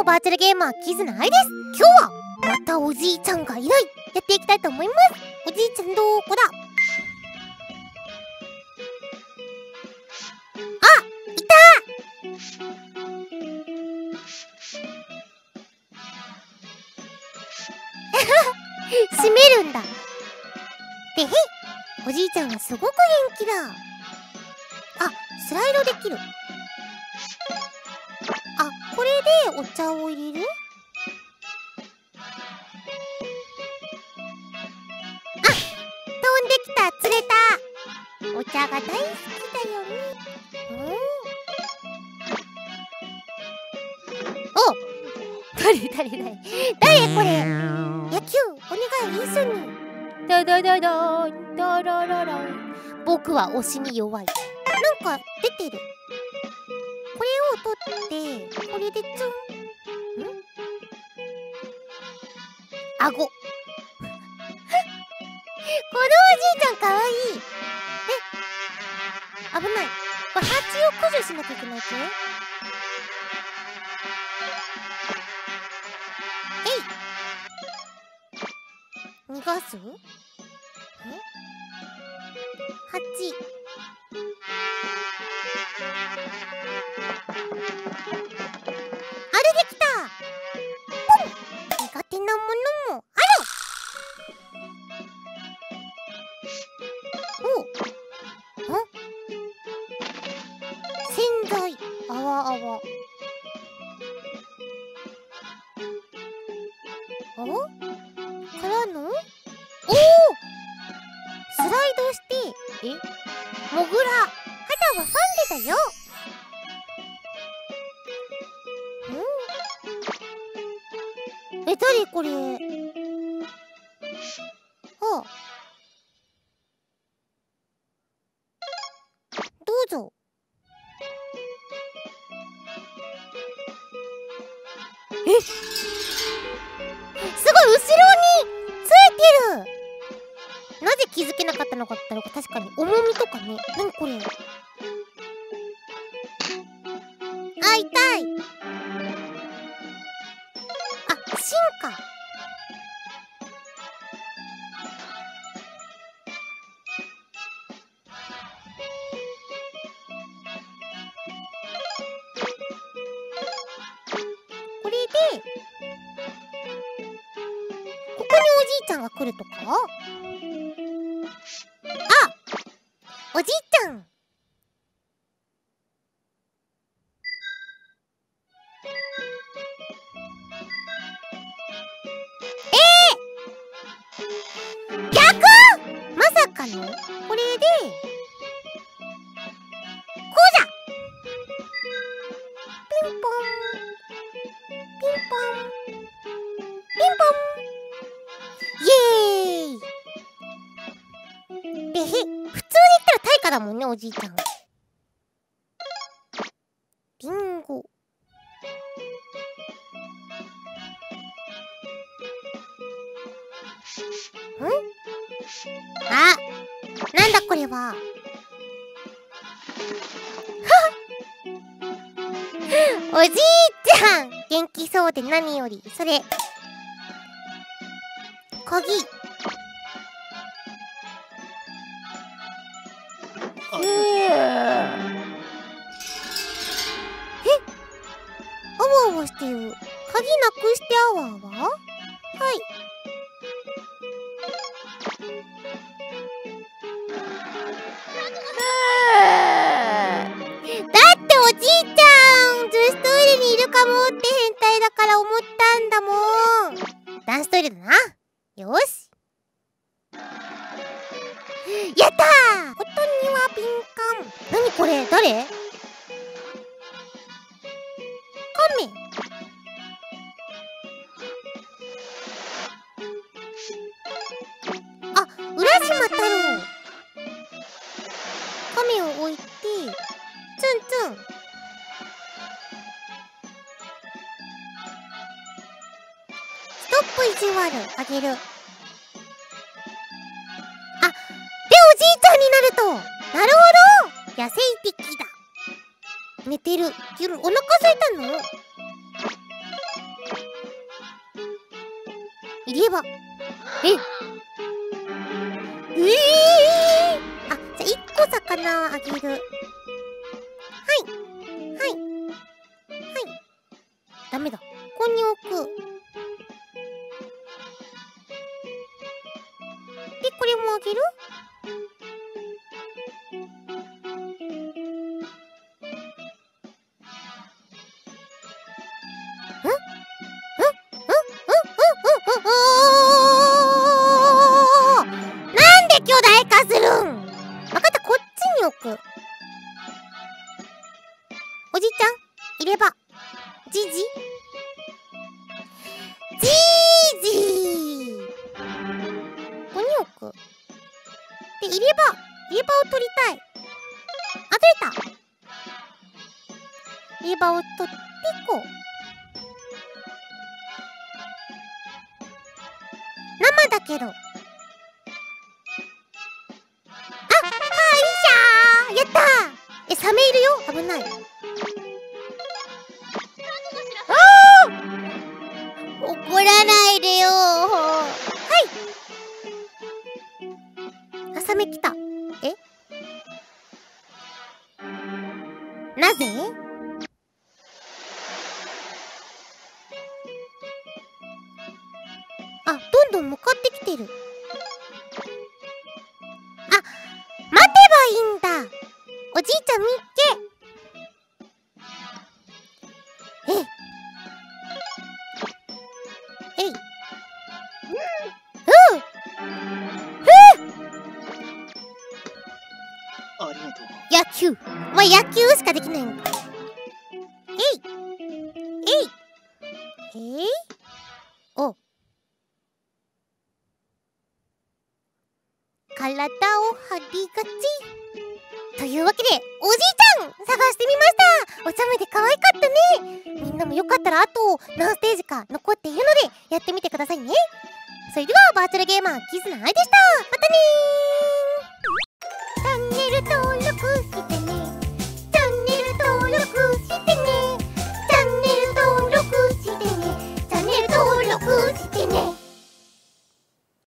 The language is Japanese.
のバーチャルゲーマーキズナアイです。今日はまたおじいちゃんがいないやっていきたいと思います。おじいちゃんどこだ？あ、いた閉めるんだ。でへい、おじいちゃんはすごく元気だ。あ、スライドできる。あ、これでお茶を入れる。あ、飛んできた、釣れた。お茶が大好きだよね。お、誰これ。野球お願い、一緒に。僕は推しに弱い。なんか出てる。これを取って、これでチュン。ん？あご。このおじいちゃんかわいい。え、危ない。これ蜂を駆除しなきゃいけないって。えい。逃がす？え？蜂。あらからの、おお、スライドして、え、モグラ肌はファンデだよ。うん、え、誰これ。はあ、どうぞ。え、なぜ気づけなかったのかってのか、確かに重みとかね。何これ。あ、痛い。あ、芯か。これでここにおじいちゃんが来るとか。おじいちゃん。逆！まさかのこれでこうじゃ。ピンポンピンポンピンポン、イエーイ。でへ、普通に対価だもんね、おじいちゃん。リンゴ。ん？あ、なんだこれは。はっおじいちゃん元気そうで何より。それ鍵。あわあわしてる。鍵なくしてあわあわ。はい、だっておじいちゃん女子トイレにいるかもって変態だから思ったんだもん。男子トイレだな。よし、やったー。音には敏感。なにこれ、誰？カメ。あ、浦島太郎。カメを置いてツンツン。ストップ意地悪あげる。なるほど、野生的だ。寝てる。お腹空いたの？いればあ、じゃあ1個魚をあげる。ダメだ、ここに置く。で、これもあげる。なんで巨大化するん。分かった、こっちに置く。おじいちゃん、いれば。じいじ。取りたい。あ、取れた。レバーを取ってこう。生だけど。あ、はい、やったー。サメいるよ。危ない。あー！怒らないでよー。はい。あ、サメ来た。なぜ？あ、どんどん向かってきてる。あ、待てばいいんだ。おじいちゃん見っけ。えい。えい。ありがとう。野球、お前野球しかできないんだ。えいえいえいお体を張りがちというわけで、おじいちゃん探してみました。お茶目で可愛かったね。みんなもよかったらあと何ステージか残っているのでやってみてくださいね。それではバーチャルゲーマーキズナアイでした。またねー。